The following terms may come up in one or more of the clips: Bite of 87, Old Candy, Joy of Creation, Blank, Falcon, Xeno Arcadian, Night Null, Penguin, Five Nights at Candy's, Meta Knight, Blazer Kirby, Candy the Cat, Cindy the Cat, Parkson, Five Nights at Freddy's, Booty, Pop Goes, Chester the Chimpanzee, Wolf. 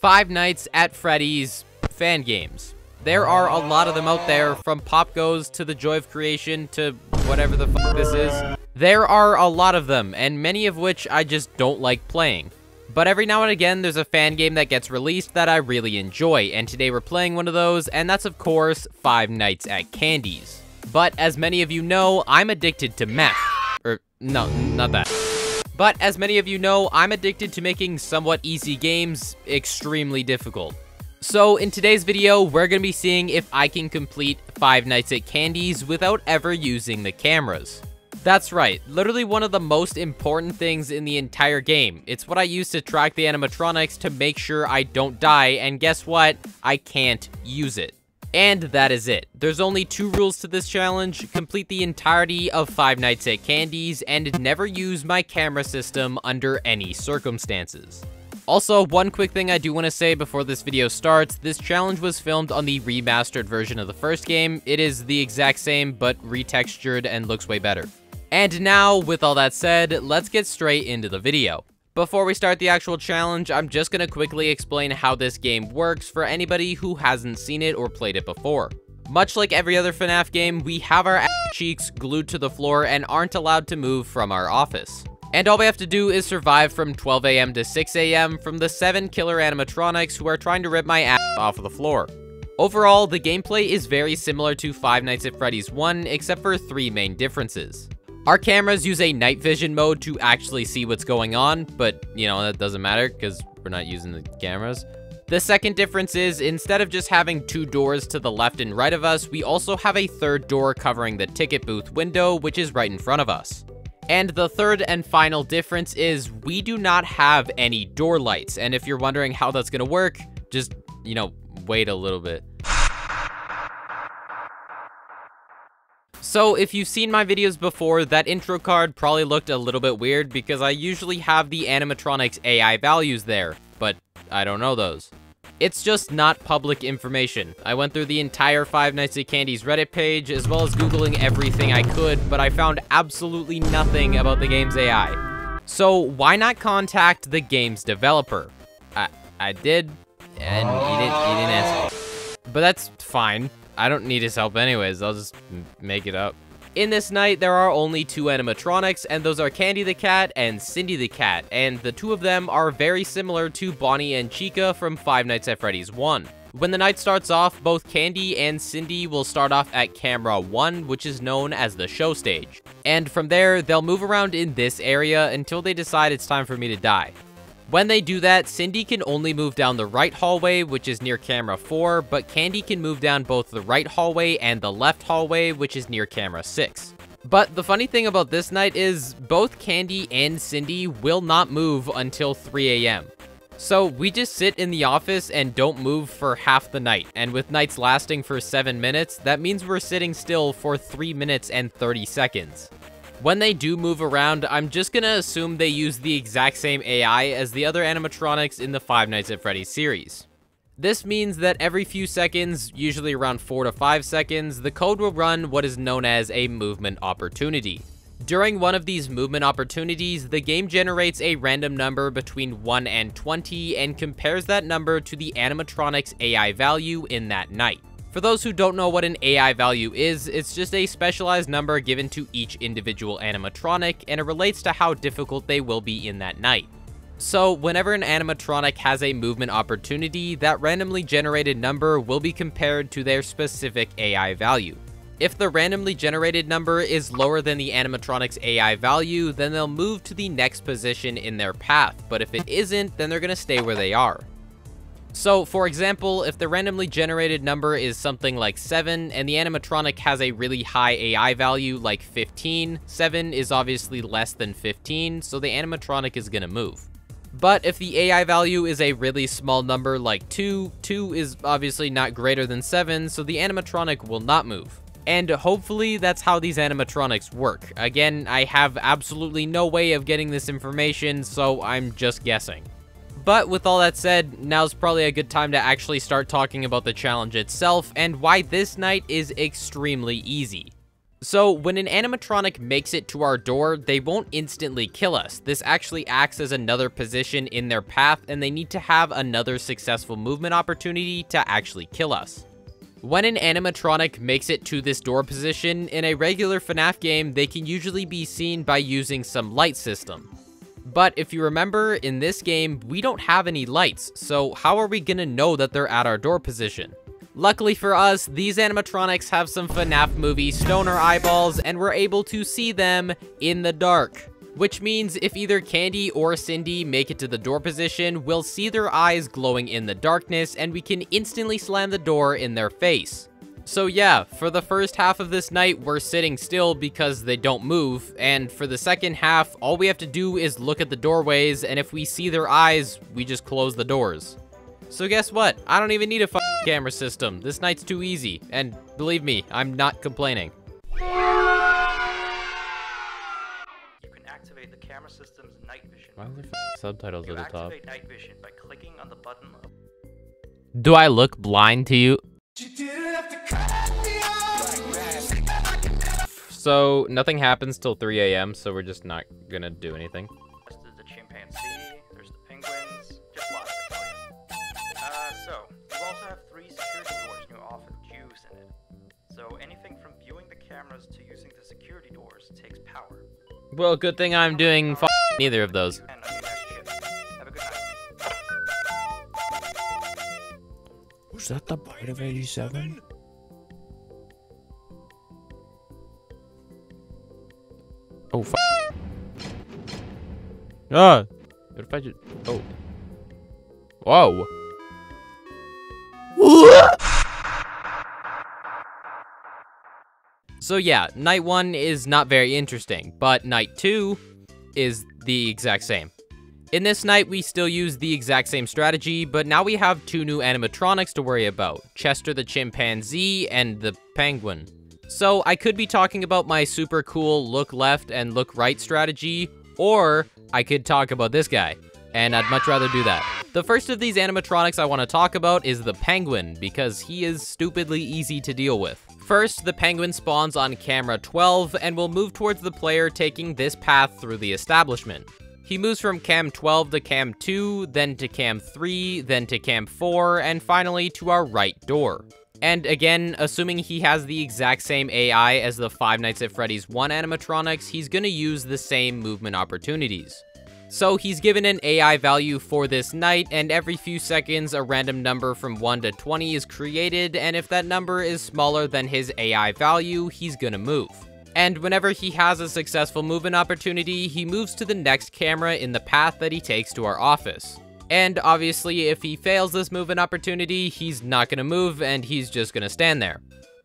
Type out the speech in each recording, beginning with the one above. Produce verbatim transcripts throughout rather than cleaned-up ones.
Five Nights at Freddy's fan games. There are a lot of them out there, from Pop Goes to the Joy of Creation to whatever the fuck this is. There are a lot of them, and many of which I just don't like playing. But every now and again, there's a fan game that gets released that I really enjoy, and today we're playing one of those, and that's of course, Five Nights at Candy's. But as many of you know, I'm addicted to meth. Or, no, not that. But as many of you know, I'm addicted to making somewhat easy games extremely difficult. So in today's video, we're going to be seeing if I can complete Five Nights at Candy's without ever using the cameras. That's right, literally one of the most important things in the entire game. It's what I use to track the animatronics to make sure I don't die, and guess what? I can't use it. And that is it. There's only two rules to this challenge: complete the entirety of Five Nights at Candy's and never use my camera system under any circumstances. Also, one quick thing I do want to say before this video starts, this challenge was filmed on the remastered version of the first game. It is the exact same, but retextured and looks way better. And now, with all that said, let's get straight into the video. Before we start the actual challenge, I'm just going to quickly explain how this game works for anybody who hasn't seen it or played it before. Much like every other FNAF game, we have our ass cheeks glued to the floor and aren't allowed to move from our office. And all we have to do is survive from twelve A M to six A M from the seven killer animatronics who are trying to rip my ass off of the floor. Overall, the gameplay is very similar to Five Nights at Freddy's one, except for three main differences. Our cameras use a night vision mode to actually see what's going on, but, you know, that doesn't matter because we're not using the cameras. The second difference is, instead of just having two doors to the left and right of us, we also have a third door covering the ticket booth window, which is right in front of us. And the third and final difference is we do not have any door lights. And if you're wondering how that's gonna work, just, you know, wait a little bit. So if you've seen my videos before, that intro card probably looked a little bit weird because I usually have the animatronics A I values there, but I don't know those. It's just not public information. I went through the entire Five Nights at Candy's Reddit page, as well as Googling everything I could, but I found absolutely nothing about the game's A I. So why not contact the game's developer? I, I did, and he didn't, he didn't answer. But that's fine. I don't need his help anyways, I'll just make it up. In this night, there are only two animatronics, and those are Candy the Cat and Cindy the Cat, and the two of them are very similar to Bonnie and Chica from Five Nights at Freddy's one. When the night starts off, both Candy and Cindy will start off at camera one, which is known as the show stage. And from there, they'll move around in this area until they decide it's time for me to die. When they do that, Cindy can only move down the right hallway, which is near camera four, but Candy can move down both the right hallway and the left hallway, which is near camera six. But the funny thing about this night is both Candy and Cindy will not move until three A M. So we just sit in the office and don't move for half the night, and with nights lasting for seven minutes, that means we're sitting still for three minutes and thirty seconds. When they do move around, I'm just gonna assume they use the exact same A I as the other animatronics in the Five Nights at Freddy's series. This means that every few seconds, usually around four to five seconds, the code will run what is known as a movement opportunity. During one of these movement opportunities, the game generates a random number between one and twenty and compares that number to the animatronic's A I value in that night. For those who don't know what an A I value is, it's just a specialized number given to each individual animatronic, and it relates to how difficult they will be in that night. So whenever an animatronic has a movement opportunity, that randomly generated number will be compared to their specific A I value. If the randomly generated number is lower than the animatronic's A I value, then they'll move to the next position in their path, but if it isn't, then they're gonna stay where they are. So, for example, if the randomly generated number is something like seven, and the animatronic has a really high A I value like fifteen, seven is obviously less than fifteen, so the animatronic is gonna move. But if the A I value is a really small number like two, two is obviously not greater than seven, so the animatronic will not move. And hopefully that's how these animatronics work. Again, I have absolutely no way of getting this information, so I'm just guessing. But with all that said, now's probably a good time to actually start talking about the challenge itself and why this night is extremely easy. So when an animatronic makes it to our door, they won't instantly kill us. This actually acts as another position in their path, and they need to have another successful movement opportunity to actually kill us. When an animatronic makes it to this door position, in a regular FNAF game, they can usually be seen by using some light system. But if you remember, in this game, we don't have any lights, so how are we gonna know that they're at our door position? Luckily for us, these animatronics have some FNAF movie stoner eyeballs, and we're able to see them in the dark. Which means if either Candy or Cindy make it to the door position, we'll see their eyes glowing in the darkness, and we can instantly slam the door in their face. So yeah, for the first half of this night, we're sitting still because they don't move, and for the second half, all we have to do is look at the doorways, and if we see their eyes, we just close the doors. So guess what? I don't even need a fucking camera system. This night's too easy, and believe me, I'm not complaining. You can activate the camera system's night vision. Why are there subtitles at the top? You activate night vision by clicking on the button. Do I look blind to you? You didn't have to cut me off. So nothing happens till three A M, so we're just not gonna do anything. Chester the Chimpanzee. There's the penguins. Just lots of toys. Uh, so you also have three security doors, and you often juice in it. So anything from viewing the cameras to using the security doors takes power. Well, good thing I'm doing f neither of those. Is that the Bite of eighty-seven? Oh, f***. Ah! What if I just... Oh. Whoa! So yeah, night one is not very interesting, but night two is the exact same. In this night, we still use the exact same strategy, but now we have two new animatronics to worry about, Chester the Chimpanzee and the Penguin. So I could be talking about my super cool look left and look right strategy, or I could talk about this guy, and I'd much rather do that. The first of these animatronics I want to talk about is the Penguin, because he is stupidly easy to deal with. First, the Penguin spawns on camera twelve and will move towards the player, taking this path through the establishment. He moves from cam twelve to cam two, then to cam three, then to cam four, and finally to our right door. And again, assuming he has the exact same A I as the Five Nights at Freddy's one animatronics, he's gonna use the same movement opportunities. So he's given an A I value for this night, and every few seconds a random number from one to twenty is created, and if that number is smaller than his A I value, he's gonna move. And whenever he has a successful movement opportunity, he moves to the next camera in the path that he takes to our office. And obviously, if he fails this movement opportunity, he's not gonna move and he's just gonna stand there.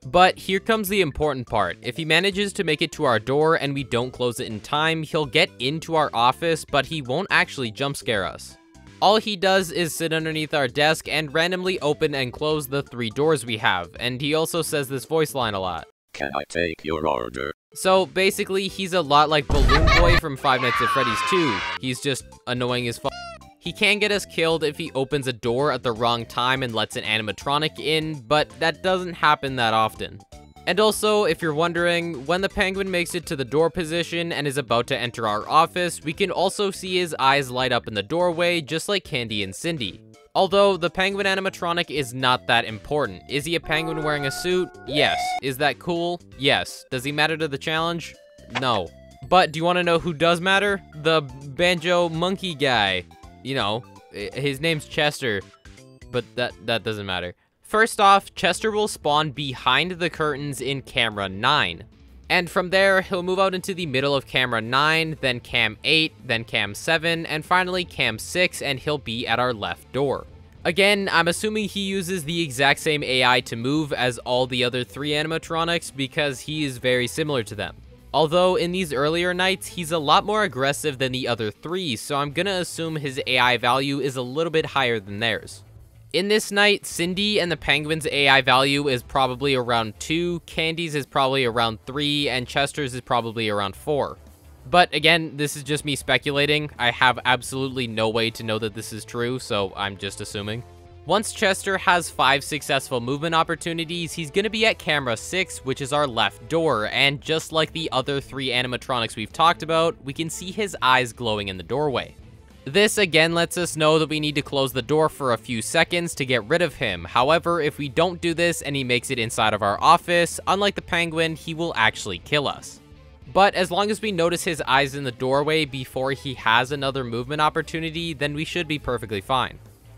But here comes the important part. If he manages to make it to our door and we don't close it in time, he'll get into our office, but he won't actually jump scare us. All he does is sit underneath our desk and randomly open and close the three doors we have, and he also says this voice line a lot. Can I take your order? So basically, he's a lot like Balloon Boy from Five Nights at Freddy's two. He's just annoying as fuck. He can get us killed if he opens a door at the wrong time and lets an animatronic in, but that doesn't happen that often. And also, if you're wondering, when the Penguin makes it to the door position and is about to enter our office, we can also see his eyes light up in the doorway, just like Candy and Cindy. Although, the Penguin animatronic is not that important. Is he a penguin wearing a suit? Yes. Is that cool? Yes. Does he matter to the challenge? No. But do you want to know who does matter? The banjo monkey guy. You know, his name's Chester, but that, that doesn't matter. First off, Chester will spawn behind the curtains in camera nine. And from there, he'll move out into the middle of camera nine, then cam eight, then cam seven, and finally cam six, and he'll be at our left door. Again, I'm assuming he uses the exact same A I to move as all the other three animatronics because he is very similar to them. Although in these earlier nights, he's a lot more aggressive than the other three, so I'm gonna assume his A I value is a little bit higher than theirs. In this night, Cindy and the Penguin's A I value is probably around two, Candy's is probably around three, and Chester's is probably around four. But again, this is just me speculating. I have absolutely no way to know that this is true, so I'm just assuming. Once Chester has five successful movement opportunities, he's going to be at camera six, which is our left door, and just like the other three animatronics we've talked about, we can see his eyes glowing in the doorway. This again lets us know that we need to close the door for a few seconds to get rid of him. However, if we don't do this and he makes it inside of our office, unlike the Penguin, he will actually kill us. But as long as we notice his eyes in the doorway before he has another movement opportunity, then we should be perfectly fine.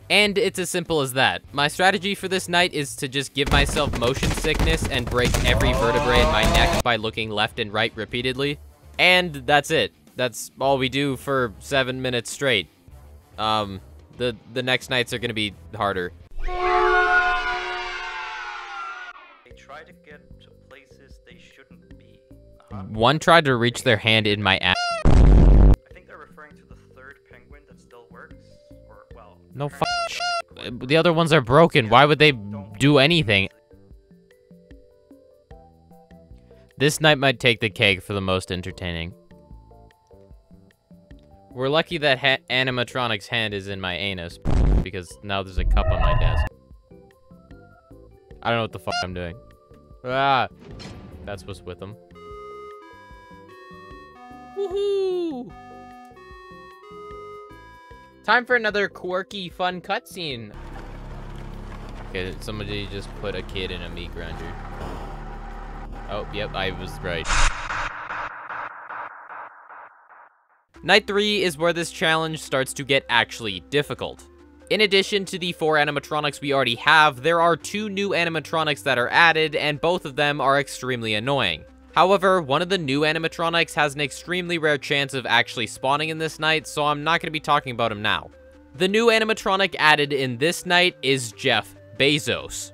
And it's as simple as that. My strategy for this night is to just give myself motion sickness and break every vertebrae in my neck by looking left and right repeatedly. And that's it. That's all we do for seven minutes straight. Um, the, the next nights are gonna be harder. They try to get to places they shouldn't be. Uh-huh. One tried to reach their hand in my ass. I think they're referring to the third penguin that still works, or, well... No fuck. The other ones are broken. Why would they do anything? This night might take the cake for the most entertaining. We're lucky that ha animatronic's hand is in my anus, because now there's a cup on my desk. I don't know what the fuck I'm doing. Ah! That's what's with them. Woohoo! Time for another quirky, fun cutscene. Okay, somebody just put a kid in a meat grinder. Oh, yep, I was right. Night three is where this challenge starts to get actually difficult. In addition to the four animatronics we already have, there are two new animatronics that are added, and both of them are extremely annoying. However, one of the new animatronics has an extremely rare chance of actually spawning in this night, so I'm not going to be talking about him now. The new animatronic added in this night is Jeff Bezos.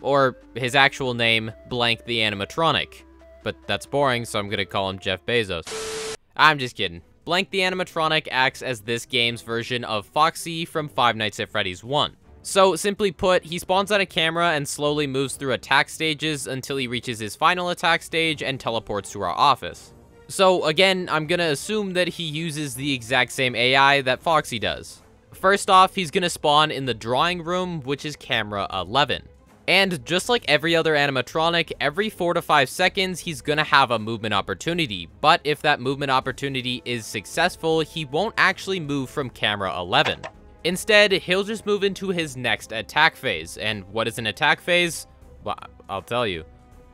Or his actual name, Blank the Animatronic. But that's boring, so I'm going to call him Jeff Bezos. I'm just kidding. Blank the Animatronic acts as this game's version of Foxy from Five Nights at Freddy's one. So, simply put, he spawns on a camera and slowly moves through attack stages until he reaches his final attack stage and teleports to our office. So, again, I'm gonna assume that he uses the exact same A I that Foxy does. First off, he's gonna spawn in the drawing room, which is camera eleven. And just like every other animatronic, every four to five seconds he's gonna have a movement opportunity, but if that movement opportunity is successful, he won't actually move from camera eleven. Instead, he'll just move into his next attack phase, and what is an attack phase? Well, I'll tell you.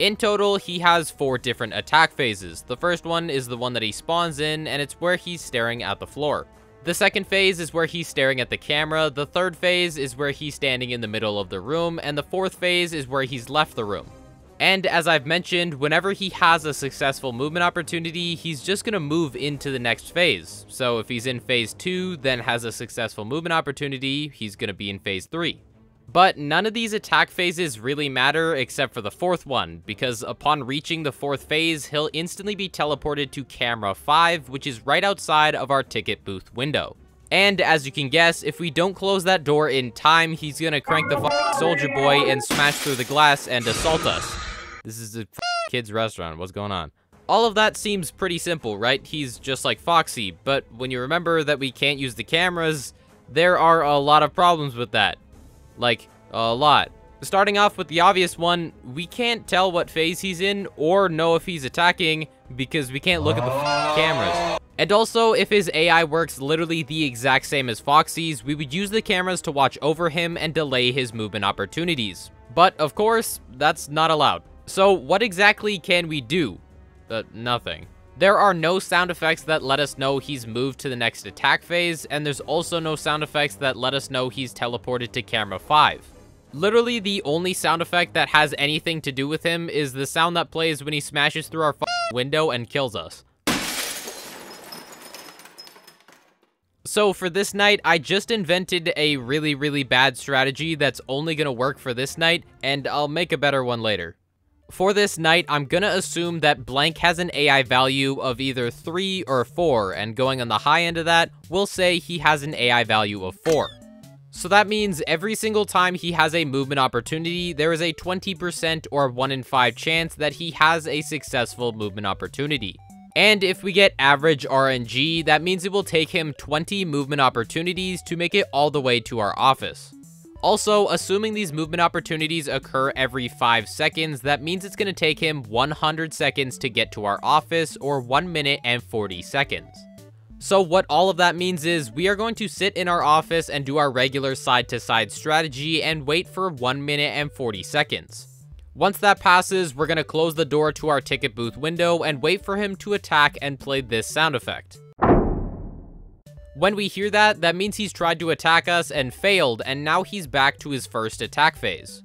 In total, he has four different attack phases. The first one is the one that he spawns in, and it's where he's staring at the floor. The second phase is where he's staring at the camera, the third phase is where he's standing in the middle of the room, and the fourth phase is where he's left the room. And as I've mentioned, whenever he has a successful movement opportunity, he's just gonna move into the next phase. So if he's in phase two, then has a successful movement opportunity, he's gonna be in phase three. But none of these attack phases really matter except for the fourth one, because upon reaching the fourth phase, he'll instantly be teleported to camera five, which is right outside of our ticket booth window. And as you can guess, if we don't close that door in time, he's gonna crank the f***ing soldier boy and smash through the glass and assault us. This is a f***ing kid's restaurant, what's going on? All of that seems pretty simple, right? He's just like Foxy, but when you remember that we can't use the cameras, there are a lot of problems with that. Like, a lot. Starting off with the obvious one, we can't tell what phase he's in or know if he's attacking because we can't look at the f cameras. And also, if his A I works literally the exact same as Foxy's, we would use the cameras to watch over him and delay his movement opportunities. But, of course, that's not allowed. So, what exactly can we do? Uh, nothing. There are no sound effects that let us know he's moved to the next attack phase, and there's also no sound effects that let us know he's teleported to camera five. Literally the only sound effect that has anything to do with him is the sound that plays when he smashes through our f***ing window and kills us. So for this night, I just invented a really really bad strategy that's only gonna work for this night, and I'll make a better one later. For this night, I'm gonna assume that Blank has an A I value of either three or four, and going on the high end of that, we'll say he has an A I value of four. So that means every single time he has a movement opportunity, there is a twenty percent or one in five chance that he has a successful movement opportunity. And if we get average R N G, that means it will take him twenty movement opportunities to make it all the way to our office. Also, assuming these movement opportunities occur every five seconds, that means it's going to take him one hundred seconds to get to our office, or one minute and forty seconds. So what all of that means is we are going to sit in our office and do our regular side-to-side strategy and wait for one minute and forty seconds. Once that passes, we're going to close the door to our ticket booth window and wait for him to attack and play this sound effect. When we hear that, that means he's tried to attack us and failed, and now he's back to his first attack phase.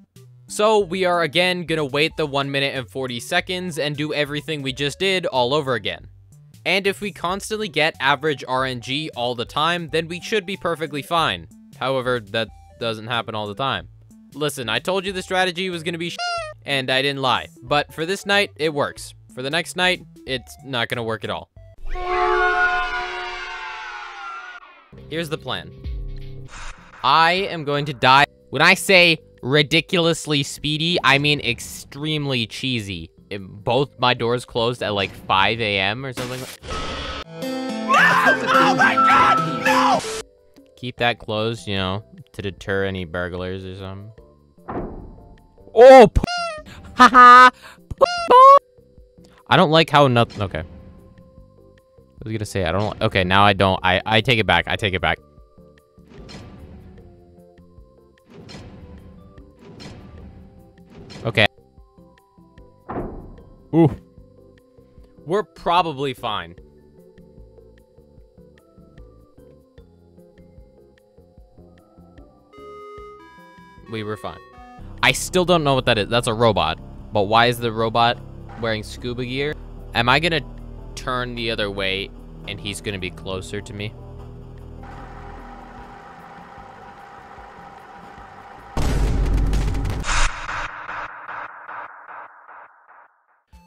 So we are again gonna wait the one minute and forty seconds and do everything we just did all over again. And if we constantly get average R N G all the time, then we should be perfectly fine. However, that doesn't happen all the time. Listen, I told you the strategy was gonna be sh**, and I didn't lie. But for this night, it works. For the next night, it's not gonna work at all. Here's the plan. I am going to die. When I say ridiculously speedy, I mean extremely cheesy. It, both my doors closed at like five A M or something. No! Oh my god! No! Keep that closed, you know, to deter any burglars or something. Oh! Haha! I don't like how nothing. Okay. I was gonna say I don't. Okay, now I don't. I I take it back. I take it back. Okay. Ooh. We're probably fine. We were fine. I still don't know what that is. That's a robot. But why is the robot wearing scuba gear? Am I gonna turn the other way, and he's gonna be closer to me?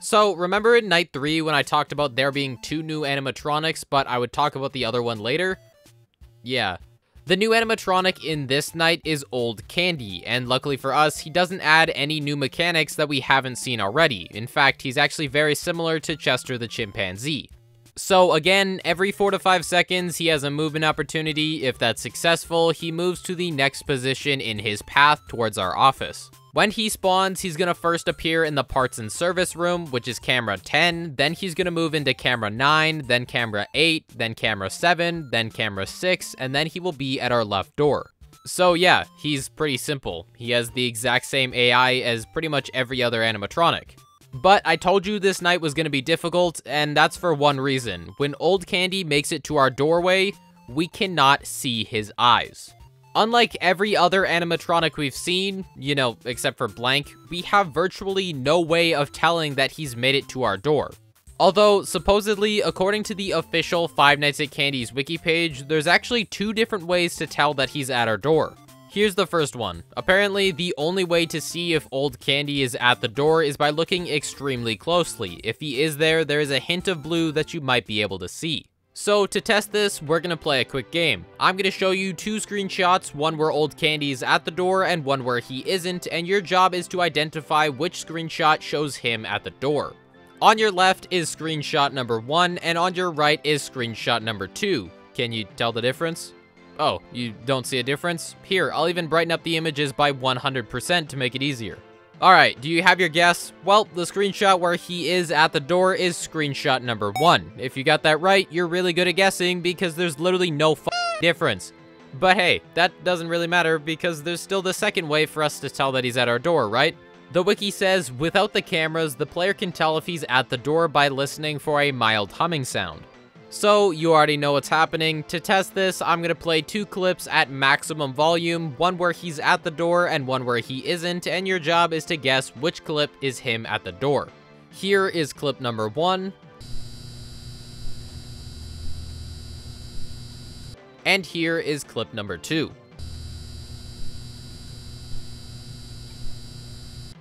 So, remember in night three when I talked about there being two new animatronics, but I would talk about the other one later? Yeah. The new animatronic in this night is Old Candy, and luckily for us, he doesn't add any new mechanics that we haven't seen already. In fact, he's actually very similar to Chester the Chimpanzee. So again, every four to five seconds, he has a movement opportunity. If that's successful, he moves to the next position in his path towards our office. When he spawns, he's gonna first appear in the parts and service room, which is camera ten, then he's gonna move into camera nine, then camera eight, then camera seven, then camera six, and then he will be at our left door. So yeah, he's pretty simple. He has the exact same A I as pretty much every other animatronic. But I told you this night was gonna be difficult, and that's for one reason. When Old Candy makes it to our doorway, we cannot see his eyes. Unlike every other animatronic we've seen, you know, except for Blank, we have virtually no way of telling that he's made it to our door. Although, supposedly, according to the official Five Nights at Candy's wiki page, there's actually two different ways to tell that he's at our door. Here's the first one. Apparently, the only way to see if Old Candy is at the door is by looking extremely closely. If he is there, there is a hint of blue that you might be able to see. So to test this, we're gonna play a quick game. I'm gonna show you two screenshots, one where Old Candy is at the door and one where he isn't, and your job is to identify which screenshot shows him at the door. On your left is screenshot number one, and on your right is screenshot number two. Can you tell the difference? Oh, you don't see a difference? Here, I'll even brighten up the images by one hundred percent to make it easier. Alright, do you have your guess? Well, the screenshot where he is at the door is screenshot number one. If you got that right, you're really good at guessing because there's literally no f***ing difference. But hey, that doesn't really matter because there's still the second way for us to tell that he's at our door, right? The wiki says, without the cameras, the player can tell if he's at the door by listening for a mild humming sound. So, you already know what's happening. To test this, I'm gonna play two clips at maximum volume, one where he's at the door and one where he isn't, and your job is to guess which clip is him at the door. Here is clip number one. And here is clip number two.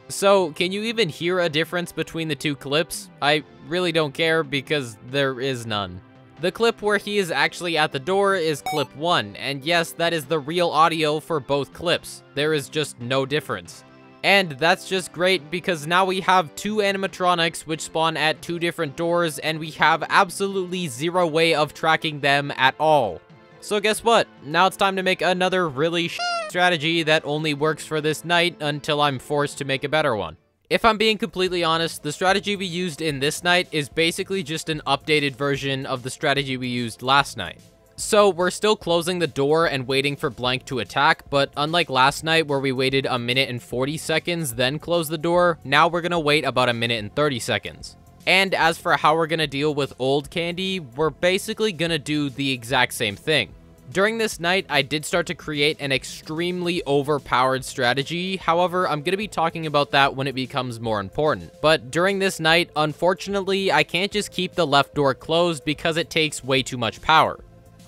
So, can you even hear a difference between the two clips? I really don't care because there is none. The clip where he is actually at the door is clip one, and yes, that is the real audio for both clips. There is just no difference. And that's just great because now we have two animatronics which spawn at two different doors, and we have absolutely zero way of tracking them at all. So guess what? Now it's time to make another really sh strategy that only works for this night until I'm forced to make a better one. If I'm being completely honest, the strategy we used in this night is basically just an updated version of the strategy we used last night. So we're still closing the door and waiting for Blank to attack, but unlike last night where we waited a minute and forty seconds then close the door, now we're gonna wait about a minute and thirty seconds. And as for how we're gonna deal with Old Candy, we're basically gonna do the exact same thing. During this night, I did start to create an extremely overpowered strategy, however, I'm gonna be talking about that when it becomes more important. But during this night, unfortunately, I can't just keep the left door closed because it takes way too much power.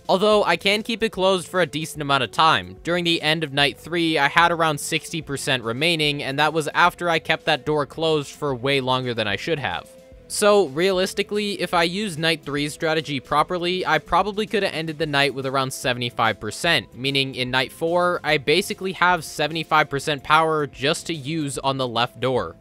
Although, I can keep it closed for a decent amount of time. During the end of night three, I had around sixty percent remaining, and that was after I kept that door closed for way longer than I should have. So, realistically, if I used night three's strategy properly, I probably could have ended the night with around seventy-five percent, meaning in night four, I basically have seventy-five percent power just to use on the left door.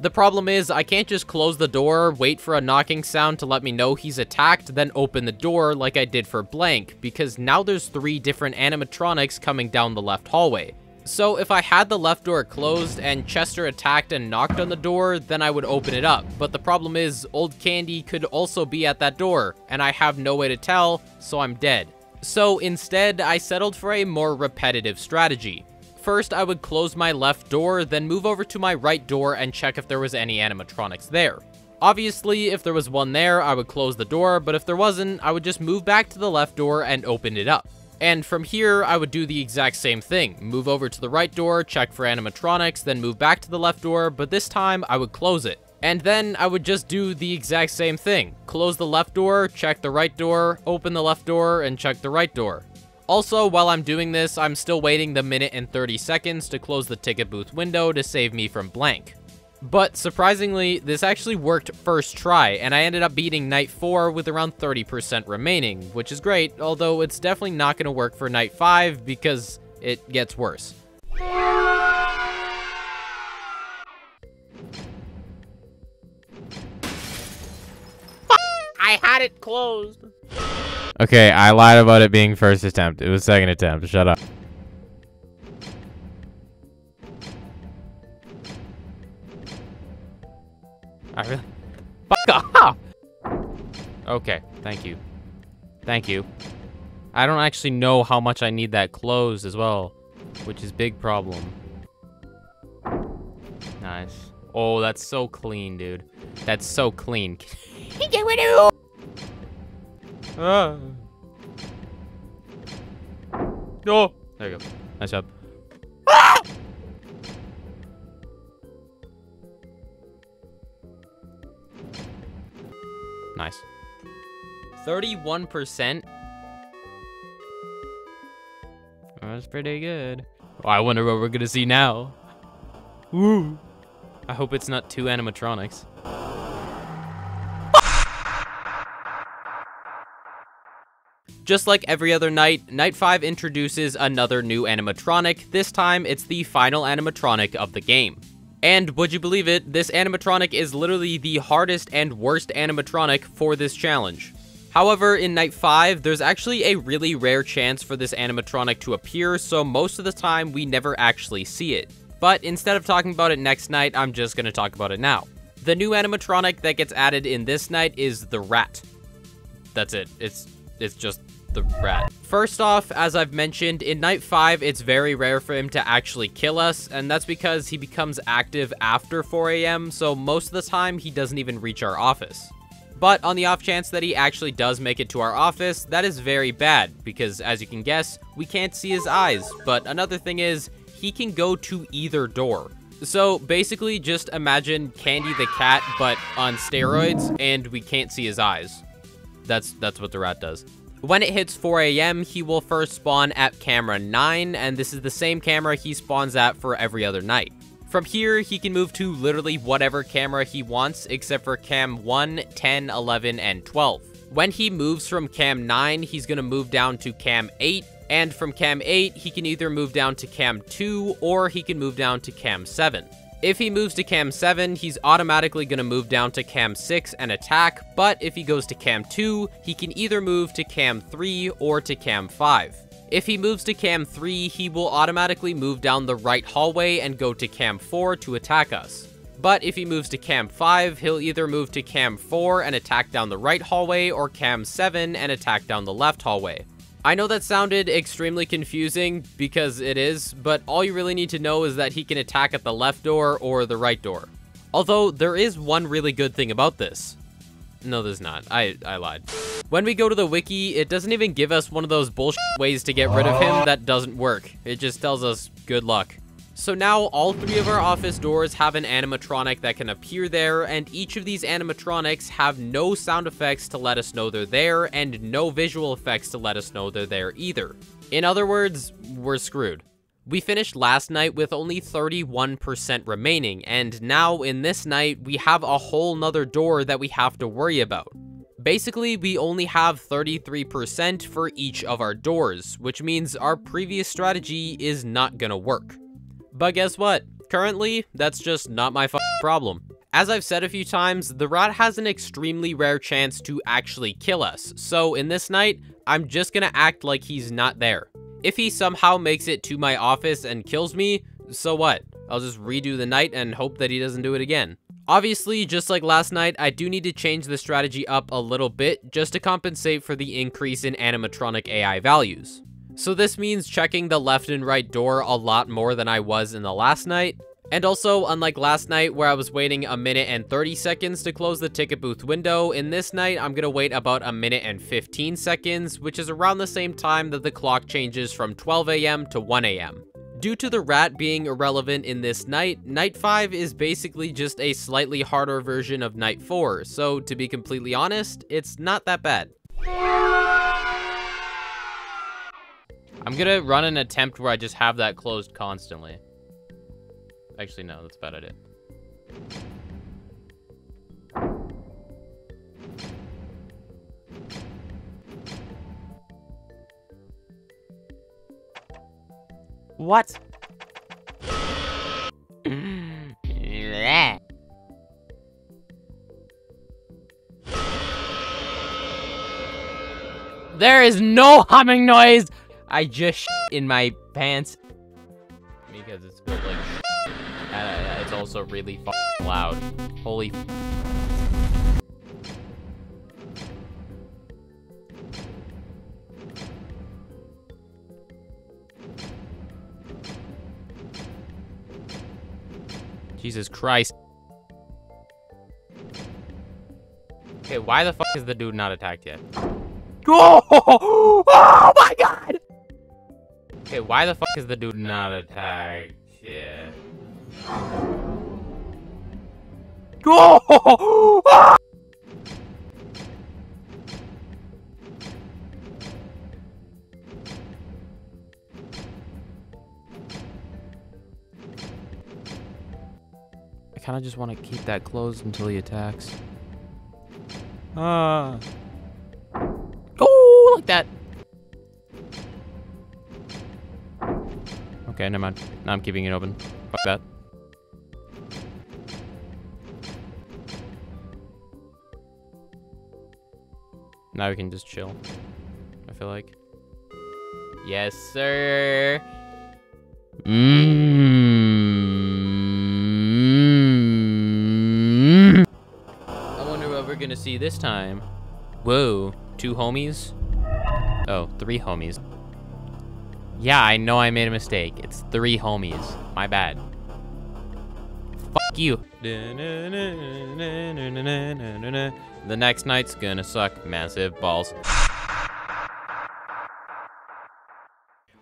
The problem is, I can't just close the door, wait for a knocking sound to let me know he's attacked, then open the door like I did for Blank, because now there's three different animatronics coming down the left hallway. So if I had the left door closed and Chester attacked and knocked on the door, then I would open it up. But the problem is, Old Candy could also be at that door, and I have no way to tell, so I'm dead. So instead, I settled for a more repetitive strategy. First, I would close my left door, then move over to my right door and check if there was any animatronics there. Obviously, if there was one there, I would close the door, but if there wasn't, I would just move back to the left door and open it up. And from here, I would do the exact same thing. Move over to the right door, check for animatronics, then move back to the left door, but this time I would close it. And then I would just do the exact same thing. Close the left door, check the right door, open the left door, and check the right door. Also, while I'm doing this, I'm still waiting the minute and thirty seconds to close the ticket booth window to save me from Blank. But surprisingly, this actually worked first try, and I ended up beating night four with around thirty percent remaining, which is great, although it's definitely not going to work for night five because it gets worse. I had it closed. Okay, I lied about it being first attempt. It was second attempt. Shut up. I really... Fuck off! Okay, thank you. Thank you. I don't actually know how much I need that closed as well, which is big problem. Nice. Oh, that's so clean, dude. That's so clean. Ah. No! There you go. Nice job. Ah! Nice. thirty-one percent? That's pretty good. Oh, I wonder what we're gonna see now. Woo! I hope it's not two animatronics. Just like every other night, night five introduces another new animatronic. This time, it's the final animatronic of the game. And would you believe it, this animatronic is literally the hardest and worst animatronic for this challenge. However, in night five, there's actually a really rare chance for this animatronic to appear, so most of the time we never actually see it. But instead of talking about it next night, I'm just gonna talk about it now. The new animatronic that gets added in this night is the rat. That's it. It's it's just the rat. First off, as I've mentioned, in night five, it's very rare for him to actually kill us, and that's because he becomes active after four A M, so most of the time, he doesn't even reach our office. But on the off chance that he actually does make it to our office, that is very bad, because as you can guess, we can't see his eyes, but another thing is, he can go to either door. So basically, just imagine Candy the Cat, but on steroids, and we can't see his eyes. That's, that's what the rat does. When it hits four A M, he will first spawn at camera nine, and this is the same camera he spawns at for every other night. From here, he can move to literally whatever camera he wants, except for cam one, ten, eleven, and twelve. When he moves from cam nine, he's going to move down to cam eight, and from cam eight, he can either move down to cam two, or he can move down to cam seven. If he moves to cam seven, he's automatically going to move down to cam six and attack, but if he goes to cam two, he can either move to cam three or to cam five. If he moves to cam three, he will automatically move down the right hallway and go to cam four to attack us. But if he moves to cam five, he'll either move to cam four and attack down the right hallway or cam seven and attack down the left hallway. I know that sounded extremely confusing, because it is, but all you really need to know is that he can attack at the left door or the right door. Although, there is one really good thing about this. No, there's not. I, I lied. When we go to the wiki, it doesn't even give us one of those bullshit ways to get rid of him that doesn't work. It just tells us, good luck. So now, all three of our office doors have an animatronic that can appear there, and each of these animatronics have no sound effects to let us know they're there, and no visual effects to let us know they're there either. In other words, we're screwed. We finished last night with only thirty-one percent remaining, and now, in this night, we have a whole nother door that we have to worry about. Basically, we only have thirty-three percent for each of our doors, which means our previous strategy is not gonna work. But guess what? Currently, that's just not my f***ing problem. As I've said a few times, the rat has an extremely rare chance to actually kill us, so in this night, I'm just gonna act like he's not there. If he somehow makes it to my office and kills me, so what? I'll just redo the night and hope that he doesn't do it again. Obviously, just like last night, I do need to change the strategy up a little bit just to compensate for the increase in animatronic A I values. So this means checking the left and right door a lot more than I was in the last night. And also, unlike last night where I was waiting a minute and thirty seconds to close the ticket booth window, in this night I'm gonna wait about a minute and fifteen seconds, which is around the same time that the clock changes from twelve a m to one a m Due to the rat being irrelevant in this night, night five is basically just a slightly harder version of night four, so to be completely honest, it's not that bad. I'm gonna run an attempt where I just have that closed constantly. Actually, no, that's a bad idea. What? There is no humming noise! I just shit in my pants. Because it's like shit. And it's also really f***ing loud. Holy f***. Jesus Christ. Okay, why the fuck is the dude not attacked yet? Oh, oh my god! Okay, why the fuck is the dude not attacked yet? Oh, ah! I kind of just want to keep that closed until he attacks. Ah. Oh, like that. Okay, never mind. Now I'm keeping it open. Fuck that. Now we can just chill, I feel like. Yes, sir. Mm-hmm. I wonder what we're gonna see this time. Whoa, two homies? Oh, three homies. Yeah, I know I made a mistake. It's three homies. My bad. Fuck you. The next night's gonna suck massive balls.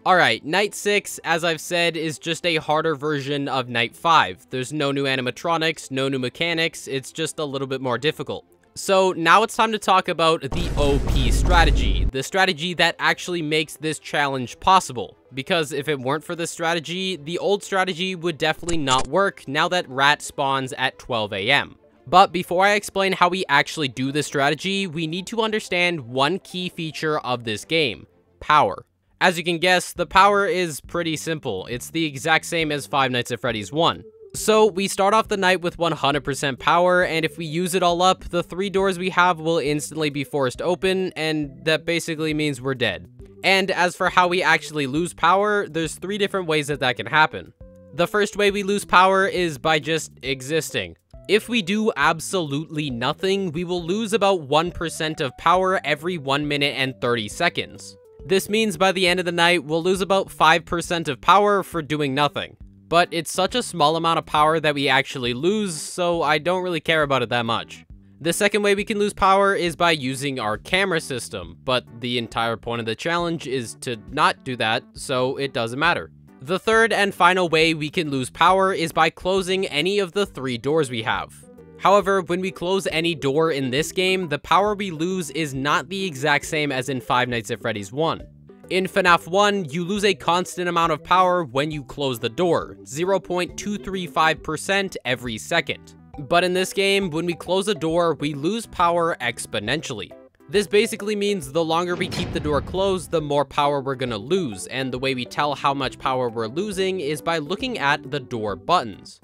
Alright, night six, as I've said, is just a harder version of night five. There's no new animatronics, no new mechanics, it's just a little bit more difficult. So now it's time to talk about the O P strategy, the strategy that actually makes this challenge possible. Because if it weren't for this strategy, the old strategy would definitely not work now that rat spawns at twelve a m But before I explain how we actually do this strategy, we need to understand one key feature of this game, power. As you can guess, the power is pretty simple. It's the exact same as Five Nights at Freddy's one. So we start off the night with one hundred percent power, and if we use it all up, the three doors we have will instantly be forced open, and that basically means we're dead. And as for how we actually lose power, there's three different ways that that can happen. The first way we lose power is by just existing. If we do absolutely nothing, we will lose about one percent of power every one minute and thirty seconds. This means by the end of the night, we'll lose about five percent of power for doing nothing. But it's such a small amount of power that we actually lose, so I don't really care about it that much. The second way we can lose power is by using our camera system, but the entire point of the challenge is to not do that, so it doesn't matter. The third and final way we can lose power is by closing any of the three doors we have. However, when we close any door in this game, the power we lose is not the exact same as in Five Nights at Freddy's one. In FNAF one, you lose a constant amount of power when you close the door, zero point two three five percent every second. But in this game, when we close a door, we lose power exponentially. This basically means the longer we keep the door closed, the more power we're gonna lose, and the way we tell how much power we're losing is by looking at the door buttons.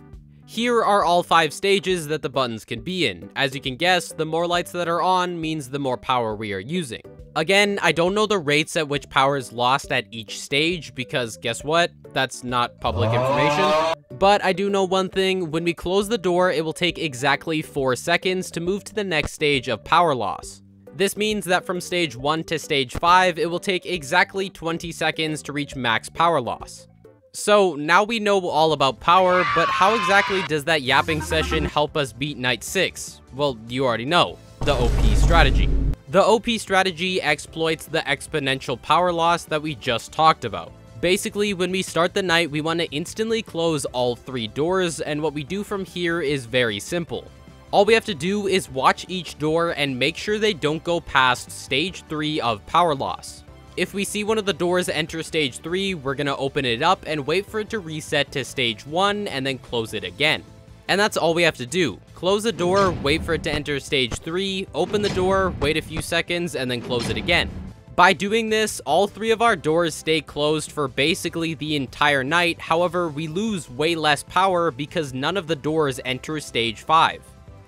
Here are all five stages that the buttons can be in. As you can guess, the more lights that are on means the more power we are using. Again, I don't know the rates at which power is lost at each stage because guess what? That's not public information. But I do know one thing, when we close the door, it will take exactly four seconds to move to the next stage of power loss. This means that from stage one to stage five, it will take exactly twenty seconds to reach max power loss. So now we know all about power, but how exactly does that yapping session help us beat night six? Well, you already know, the O P strategy. The O P strategy exploits the exponential power loss that we just talked about. Basically, when we start the night, we want to instantly close all three doors, and what we do from here is very simple. All we have to do is watch each door and make sure they don't go past stage three of power loss. If we see one of the doors enter stage three, we're going to open it up and wait for it to reset to stage one and then close it again. And that's all we have to do. Close the door, wait for it to enter stage three, open the door, wait a few seconds, and then close it again. By doing this, all three of our doors stay closed for basically the entire night. However, we lose way less power because none of the doors enter stage five.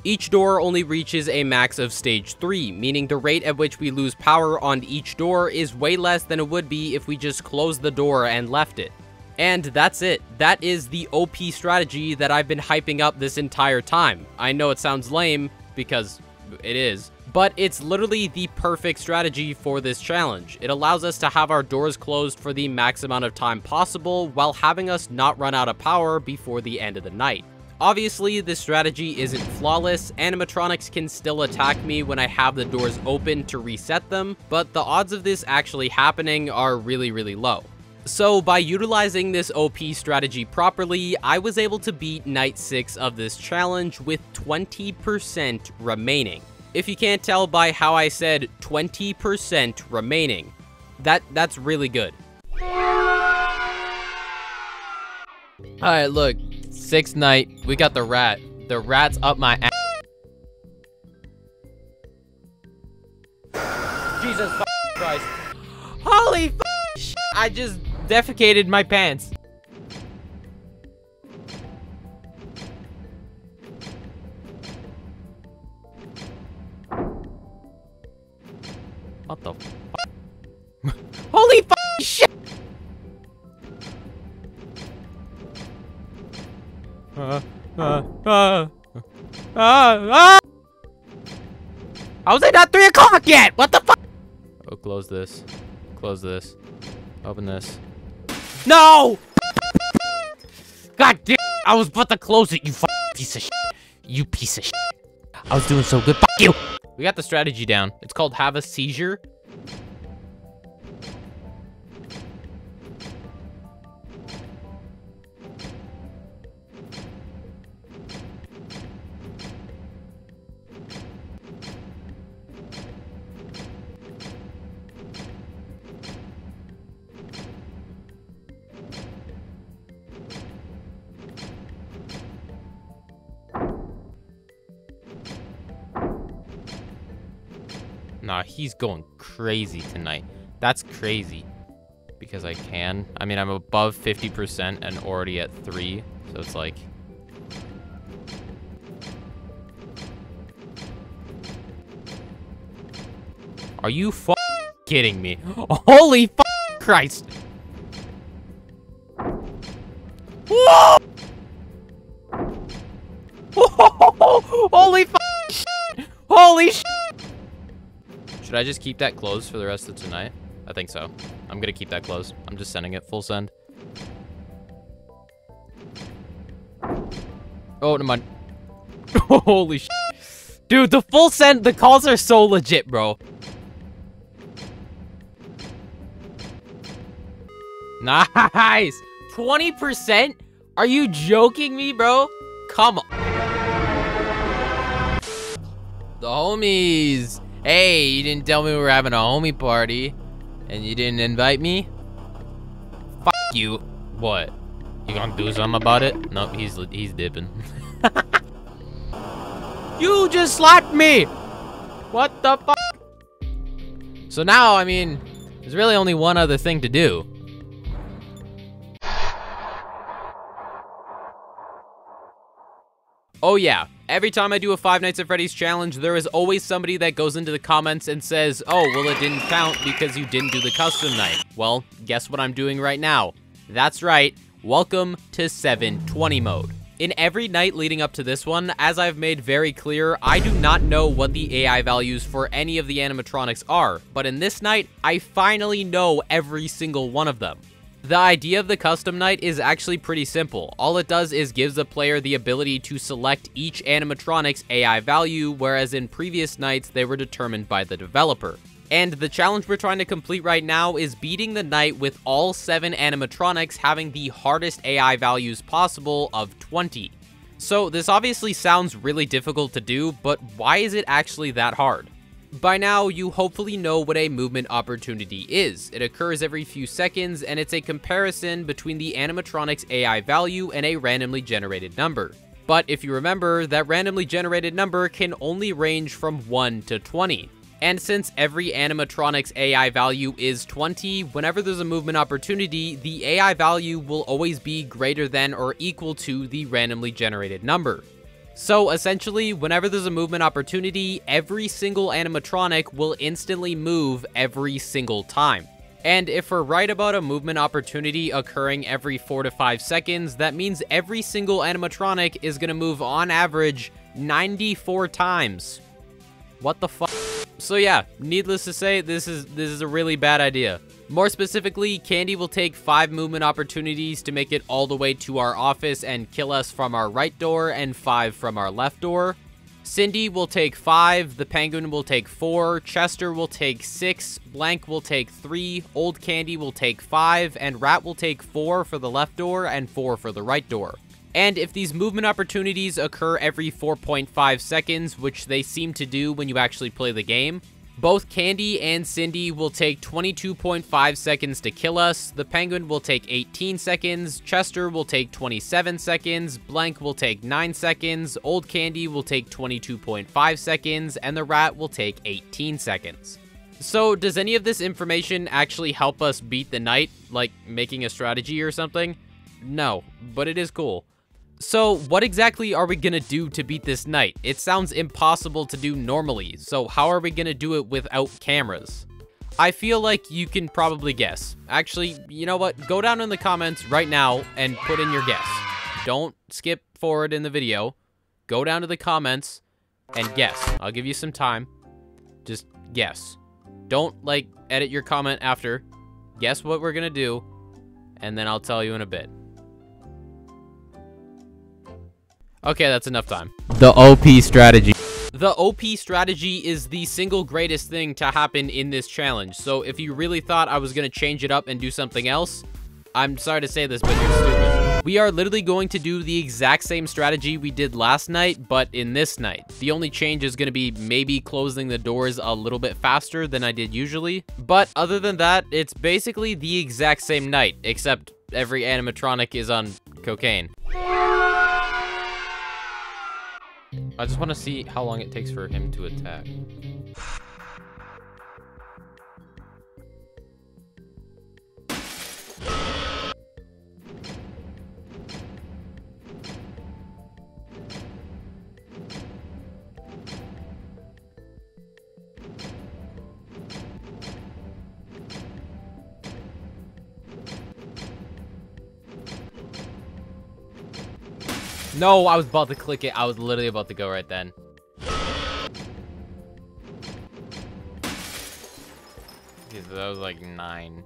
Each door only reaches a max of stage three, meaning the rate at which we lose power on each door is way less than it would be if we just closed the door and left it. And that's it. That is the O P strategy that I've been hyping up this entire time. I know it sounds lame, because it is, but it's literally the perfect strategy for this challenge. It allows us to have our doors closed for the max amount of time possible while having us not run out of power before the end of the night. Obviously, this strategy isn't flawless. Animatronics can still attack me when I have the doors open to reset them, but the odds of this actually happening are really, really low. So by utilizing this O P strategy properly, I was able to beat night six of this challenge with twenty percent remaining. If you can't tell by how I said twenty percent remaining, that that's really good. Alright, look. Sixth night, we got the rat. The rat's up my ass. Jesus Christ. Holy f***, I just defecated my pants. What the f***? Holy f***, shit! Uh, uh, uh, uh, uh. How is it not three o'clock yet? What the fuck? Oh, close this. Close this. Open this. No! God damn! I was about to close it. You fucking piece of shit. You piece of shit. I was doing so good. Fuck you. We got the strategy down. It's called have a seizure. Nah, he's going crazy tonight. That's crazy. Because I can. I mean, I'm above fifty percent and already at three. So it's like, Are you f kidding me? Holy f Christ! Whoa! Whoa! Holy f shit! Holy shit! Should I just keep that closed for the rest of tonight? I think so. I'm gonna keep that closed. I'm just sending it full send. Oh, never mind. Holy shit. Dude, the full send, the calls are so legit, bro. Nice! twenty percent? Are you joking me, bro? Come on. The homies. Hey, you didn't tell me we were having a homie party. And you didn't invite me? Fuck you. What? You gonna do something about it? Nope, he's, he's dipping. You just slapped me! What the fuck? So now, I mean, there's really only one other thing to do. Oh yeah, every time I do a Five Nights at Freddy's challenge, there is always somebody that goes into the comments and says, oh, well it didn't count because you didn't do the custom night. Well, guess what I'm doing right now? That's right, welcome to seven twenty mode. In every night leading up to this one, as I've made very clear, I do not know what the A I values for any of the animatronics are, but in this night, I finally know every single one of them. The idea of the custom night is actually pretty simple. All it does is gives the player the ability to select each animatronic's A I value, whereas in previous nights, they were determined by the developer. And the challenge we're trying to complete right now is beating the night with all seven animatronics having the hardest A I values possible of twenty. So this obviously sounds really difficult to do, but why is it actually that hard? By now, you hopefully know what a movement opportunity is. It occurs every few seconds, and it's a comparison between the animatronic's A I value and a randomly generated number. But if you remember, that randomly generated number can only range from one to twenty. And since every animatronic's A I value is twenty, whenever there's a movement opportunity, the A I value will always be greater than or equal to the randomly generated number. So essentially, whenever there's a movement opportunity, every single animatronic will instantly move every single time. And if we're right about a movement opportunity occurring every four to five seconds, that means every single animatronic is going to move on average ninety-four times. What the fuck? So yeah, needless to say, this is this is a really bad idea. More specifically, Candy will take five movement opportunities to make it all the way to our office and kill us from our right door and five from our left door. Cindy will take five, the Penguin will take four, Chester will take six, Blank will take three, Old Candy will take five, and Rat will take four for the left door and four for the right door. And if these movement opportunities occur every four point five seconds, which they seem to do when you actually play the game, both Candy and Cindy will take twenty-two point five seconds to kill us, the Penguin will take eighteen seconds, Chester will take twenty-seven seconds, Blank will take nine seconds, Old Candy will take twenty-two point five seconds, and the Rat will take eighteen seconds. So, does any of this information actually help us beat the night, like making a strategy or something? No, but it is cool. So, what exactly are we gonna do to beat this night? It sounds impossible to do normally, so how are we gonna do it without cameras? I feel like you can probably guess. Actually, you know what? Go down in the comments right now and put in your guess. Don't skip forward in the video. Go down to the comments and guess. I'll give you some time. Just guess. Don't, like, edit your comment after. Guess what we're gonna do, and then I'll tell you in a bit. Okay, that's enough time. The O P strategy. The O P strategy is the single greatest thing to happen in this challenge. So if you really thought I was going to change it up and do something else, I'm sorry to say this, but you're stupid. We are literally going to do the exact same strategy we did last night, but in this night. The only change is going to be maybe closing the doors a little bit faster than I did usually. But other than that, it's basically the exact same night, except every animatronic is on cocaine. I just want to see how long it takes for him to attack. No, I was about to click it. I was literally about to go right then. Okay, so that was like nine.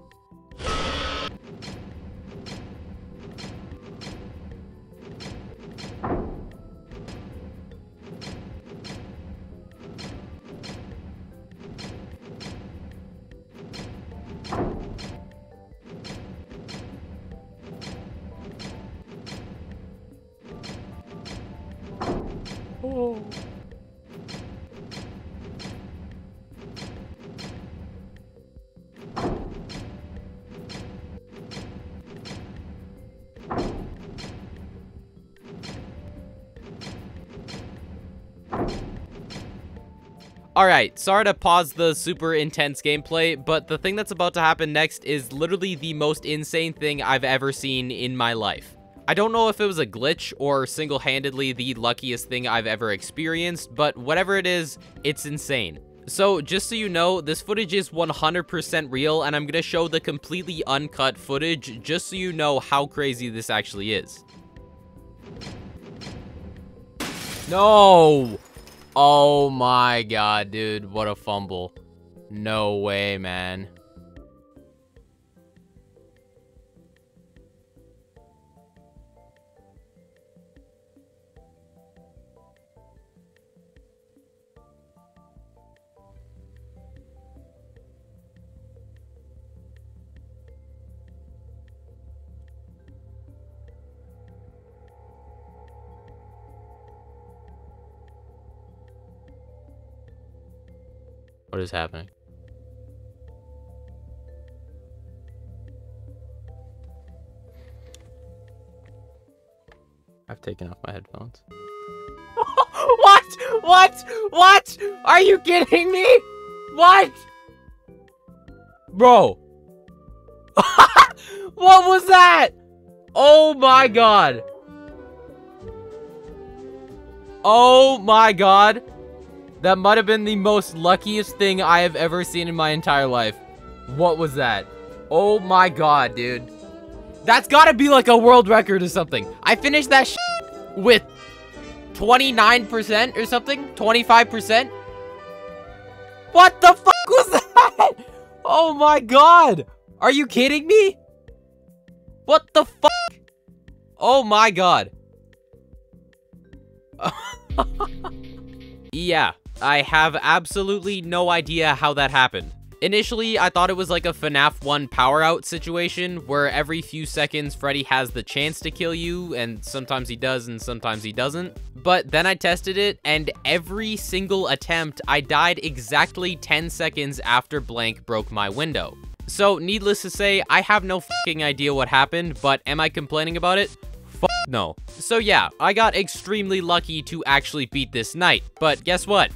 Alright, sorry to pause the super intense gameplay, but the thing that's about to happen next is literally the most insane thing I've ever seen in my life. I don't know if it was a glitch or single-handedly the luckiest thing I've ever experienced, but whatever it is, it's insane. So, just so you know, this footage is one hundred percent real, and I'm gonna show the completely uncut footage just so you know how crazy this actually is. No! Oh my god, dude, what a fumble. No way, man. What is happening? I've taken off my headphones. What? What? What? Are you kidding me? What? Bro. What was that? Oh my god. Oh my god. That might have been the most luckiest thing I have ever seen in my entire life. What was that? Oh my god, dude. That's gotta be like a world record or something. I finished that sh with twenty-nine percent or something? twenty-five percent? What the fuck was that? Oh my god. Are you kidding me? What the fuck? Oh my god. Yeah. I have absolutely no idea how that happened. Initially, I thought it was like a FNAF one power-out situation where every few seconds Freddy has the chance to kill you, and sometimes he does and sometimes he doesn't. But then I tested it, and every single attempt, I died exactly ten seconds after Blank broke my window. So, needless to say, I have no fucking idea what happened, but am I complaining about it? No. So yeah, I got extremely lucky to actually beat this night, but guess what?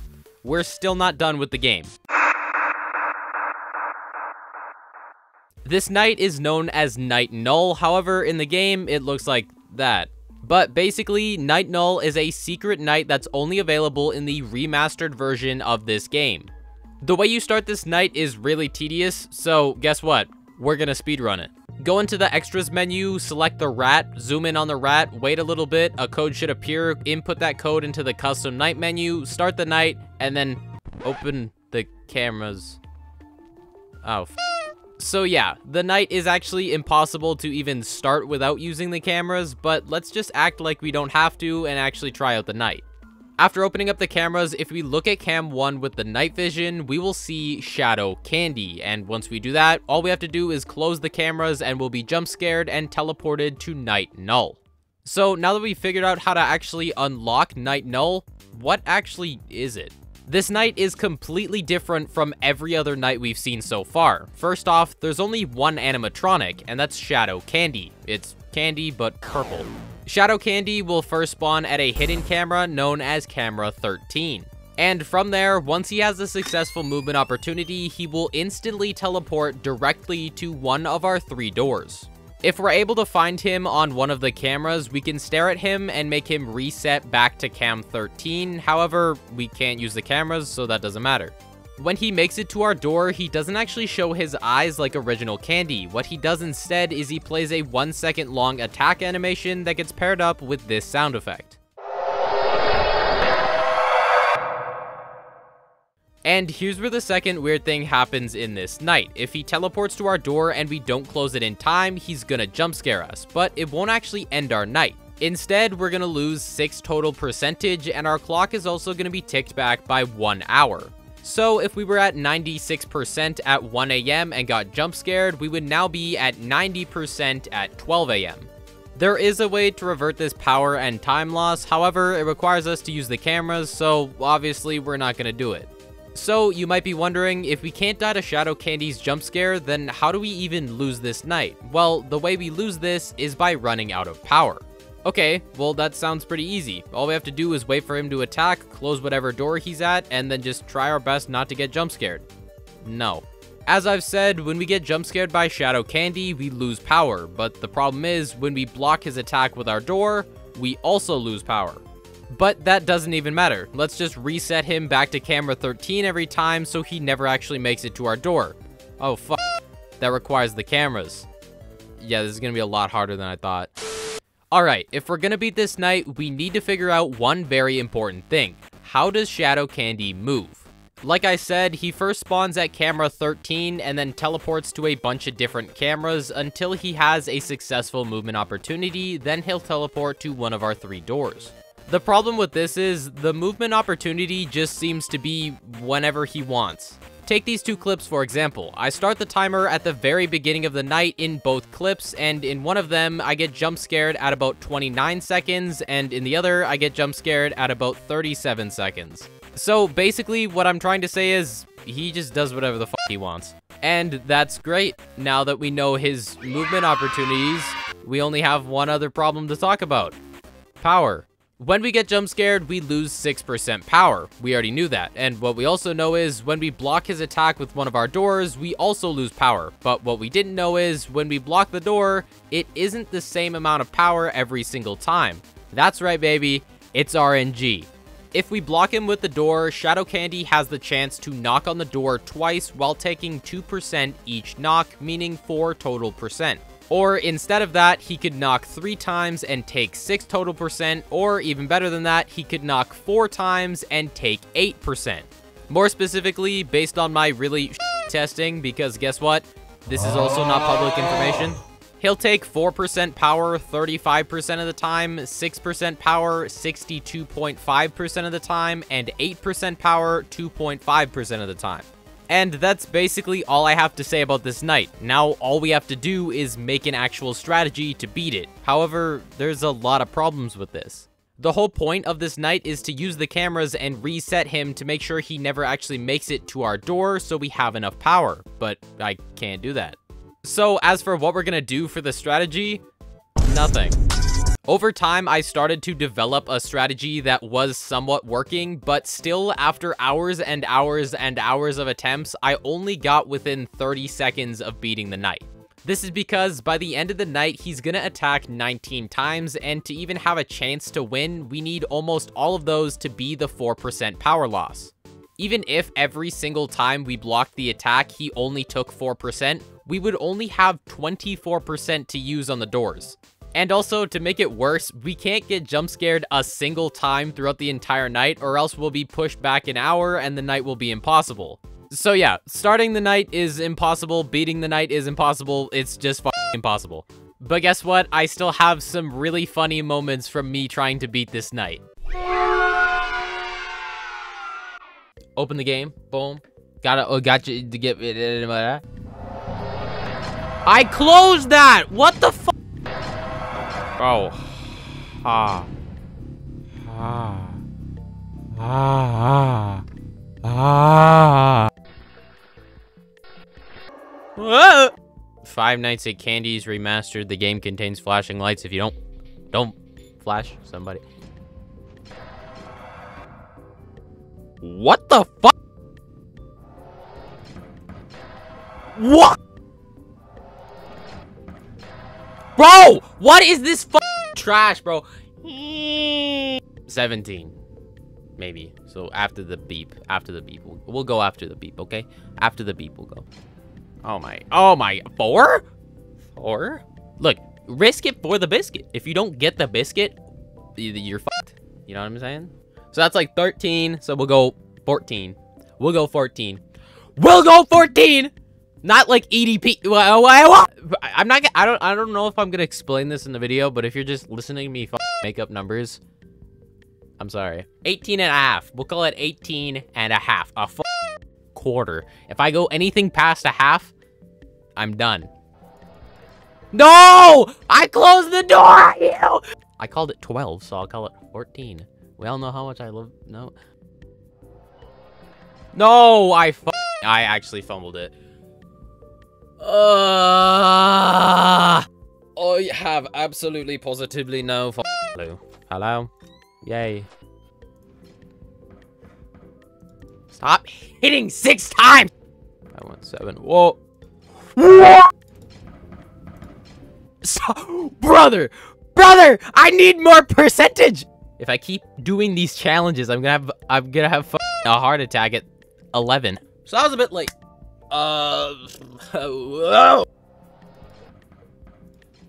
We're still not done with the game. This night is known as Night Null, however, in the game, it looks like that. But basically, Night Null is a secret night that's only available in the remastered version of this game. The way you start this night is really tedious, so guess what? We're gonna speedrun it. Go into the extras menu, select the rat, zoom in on the rat, wait a little bit, a code should appear, input that code into the custom night menu, start the night, and then open the cameras. Oh, f So yeah, the night is actually impossible to even start without using the cameras, but let's just act like we don't have to and actually try out the night. After opening up the cameras, if we look at cam one with the night vision, we will see Shadow Candy, and once we do that, all we have to do is close the cameras and we'll be jump scared and teleported to Night Null. So now that we figured out how to actually unlock Night Null, what actually is it? This night is completely different from every other night we've seen so far. First off, there's only one animatronic, and that's Shadow Candy. It's candy, but purple. Shadow Candy will first spawn at a hidden camera known as camera thirteen. And from there, once he has a successful movement opportunity, he will instantly teleport directly to one of our three doors. If we're able to find him on one of the cameras, we can stare at him and make him reset back to cam thirteen. However, we can't use the cameras, so that doesn't matter. When he makes it to our door, he doesn't actually show his eyes like original Candy. What he does instead is he plays a one second long attack animation that gets paired up with this sound effect. And here's where the second weird thing happens in this night. If he teleports to our door and we don't close it in time, he's gonna jump scare us, but it won't actually end our night. Instead, we're gonna lose six total percentage, and our clock is also gonna be ticked back by one hour. So if we were at ninety-six percent at one A M and got jump scared, we would now be at ninety percent at twelve A M. There is a way to revert this power and time loss, however, it requires us to use the cameras, so obviously we're not gonna do it. So, you might be wondering, if we can't die to Shadow Candy's jump scare, then how do we even lose this night? Well, the way we lose this is by running out of power. Okay, well that sounds pretty easy. All we have to do is wait for him to attack, close whatever door he's at, and then just try our best not to get jump scared. No. As I've said, when we get jump scared by Shadow Candy, we lose power, but the problem is, when we block his attack with our door, we also lose power. But that doesn't even matter. Let's just reset him back to camera thirteen every time so he never actually makes it to our door. Oh fuck. That requires the cameras. Yeah, this is gonna be a lot harder than I thought. Alright, if we're gonna beat this night, we need to figure out one very important thing. How does Shadow Candy move? Like I said, he first spawns at camera thirteen and then teleports to a bunch of different cameras until he has a successful movement opportunity, then he'll teleport to one of our three doors. The problem with this is, the movement opportunity just seems to be whenever he wants. Take these two clips for example. I start the timer at the very beginning of the night in both clips, and in one of them, I get jump scared at about twenty-nine seconds, and in the other, I get jump scared at about thirty-seven seconds. So basically, what I'm trying to say is, he just does whatever the fuck he wants. And that's great. Now that we know his movement opportunities, we only have one other problem to talk about. Power. When we get jump scared, we lose six percent power. We already knew that. And what we also know is, when we block his attack with one of our doors, we also lose power. But what we didn't know is, when we block the door, it isn't the same amount of power every single time. That's right, baby. It's R N G. If we block him with the door, Shadow Candy has the chance to knock on the door twice while taking two percent each knock, meaning four total percent. Or instead of that, he could knock three times and take six total percent, or even better than that, he could knock four times and take eight percent. More specifically, based on my really sh testing, because guess what? This is also not public information. He'll take four percent power thirty-five percent of the time, six percent power sixty-two point five percent of the time, and eight percent power two point five percent of the time. And that's basically all I have to say about this night. Now all we have to do is make an actual strategy to beat it. However, there's a lot of problems with this. The whole point of this night is to use the cameras and reset him to make sure he never actually makes it to our door so we have enough power, but I can't do that. So as for what we're gonna do for the strategy, nothing. Over time, I started to develop a strategy that was somewhat working, but still after hours and hours and hours of attempts, I only got within thirty seconds of beating the night. This is because by the end of the night, he's gonna attack nineteen times, and to even have a chance to win, we need almost all of those to be the four percent power loss. Even if every single time we blocked the attack, he only took four percent, we would only have twenty-four percent to use on the doors. And also, to make it worse, we can't get jump scared a single time throughout the entire night, or else we'll be pushed back an hour and the night will be impossible. So yeah, starting the night is impossible, beating the night is impossible, it's just fucking impossible. But guess what? I still have some really funny moments from me trying to beat this night. Open the game, boom. Gotta, oh, gotcha, to get, I closed that! What the fuck? Oh, ah, ah, ah, ah, ah. Five Nights at Candy's Remastered. The game contains flashing lights. If you don't, don't flash somebody. What the fuck? What? Bro, what is this f***ing trash, bro? seventeen. maybe. So after the beep, after the beep, we'll, we'll go after the beep, okay? After the beep, we'll go. Oh my, oh my, four? Four? Look, risk it for the biscuit. If you don't get the biscuit, you're fucked. You know what I'm saying? So that's like thirteen, so we'll go fourteen. We'll go fourteen. We'll go fourteen! Not like E D P. I'm not. I don't. I don't know if I'm gonna explain this in the video, but if you're just listening to me make up numbers, I'm sorry. eighteen and a half. We'll call it eighteen and a half. A quarter. If I go anything past a half, I'm done. No! I closed the door. Ew! I called it twelve, so I'll call it fourteen. We all know how much I love. No. No, I. I actually fumbled it. Uh, I have absolutely positively no f hello. Hello? Yay. Stop hitting six times! I want seven. Whoa. Stop. Brother! Brother! I need more percentage! If I keep doing these challenges, I'm gonna have I'm gonna have f a heart attack at eleven. So I was a bit late. Uh, whoa.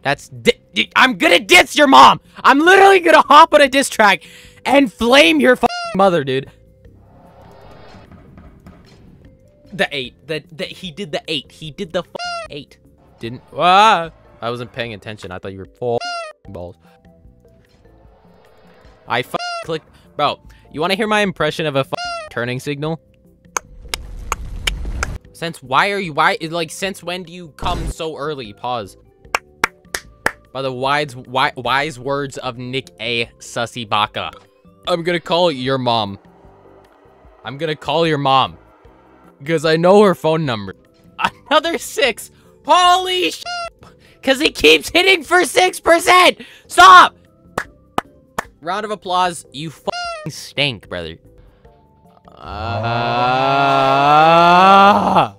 That's di I'm gonna diss your mom. I'm literally gonna hop on a diss track and flame your fucking mother, dude. The eight. The, the he did the eight. He did the fucking eight. Didn't. Ah, I wasn't paying attention. I thought you were full balls. I fucking clicked, bro. You want to hear my impression of a fucking turning signal? Since why are you, why, like, since when do you come so early? Pause. By the wise, wise, wise words of Nick A. Sussy Baka. I'm gonna call your mom. I'm gonna call your mom. Because I know her phone number. Another six. Holy shit. Because he keeps hitting for six percent. Stop. Round of applause. You fucking stink, brother. Uh,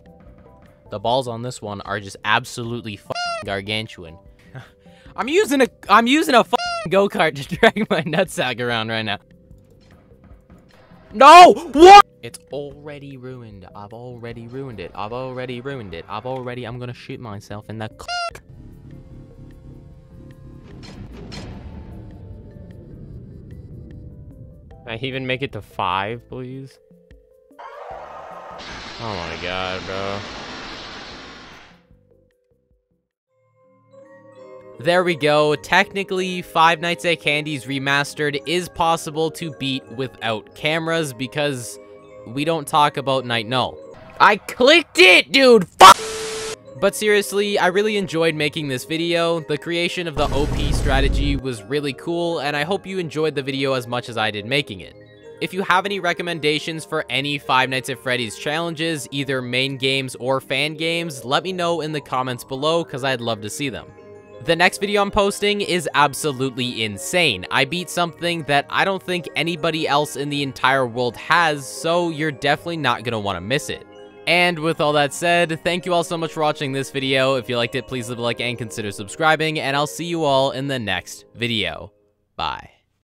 the balls on this one are just absolutely f***ing gargantuan. I'm using a I'm using a f***ing go-kart to drag my nutsack around right now. No! What? It's already ruined. I've already ruined it. I've already ruined it. I've already. I'm gonna shoot myself in the c***. Can I even make it to five, please? Oh my god, bro. There we go. Technically, Five Nights at Candy's Remastered is possible to beat without cameras because we don't talk about Night Null. I clicked it, dude! Fuck! But seriously, I really enjoyed making this video. The creation of the O P strategy was really cool, and I hope you enjoyed the video as much as I did making it. If you have any recommendations for any Five Nights at Freddy's challenges, either main games or fan games, let me know in the comments below because I'd love to see them. The next video I'm posting is absolutely insane. I beat something that I don't think anybody else in the entire world has, so you're definitely not going to want to miss it. And with all that said, thank you all so much for watching this video. If you liked it, please leave a like and consider subscribing, and I'll see you all in the next video. Bye.